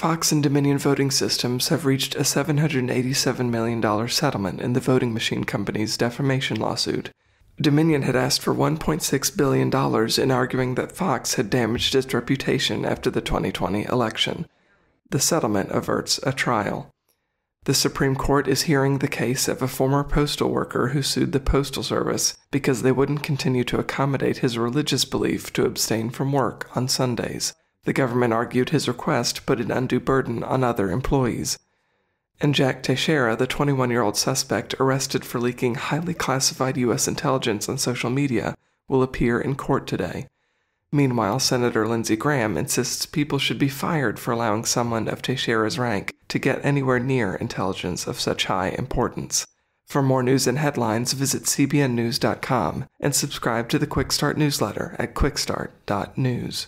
Fox and Dominion Voting Systems have reached a $787 million settlement in the voting machine company's defamation lawsuit. Dominion had asked for $1.6 billion in arguing that Fox had damaged its reputation after the 2020 election. The settlement averts a trial. The Supreme Court is hearing the case of a former postal worker who sued the Postal Service because they wouldn't continue to accommodate his religious belief to abstain from work on Sundays. The government argued his request put an undue burden on other employees. And Jack Teixeira, the 21-year-old suspect arrested for leaking highly classified U.S. intelligence on social media, will appear in court today. Meanwhile, Senator Lindsey Graham insists people should be fired for allowing someone of Teixeira's rank to get anywhere near intelligence of such high importance. For more news and headlines, visit CBNNews.com and subscribe to the Quick Start newsletter at QuickStart.News.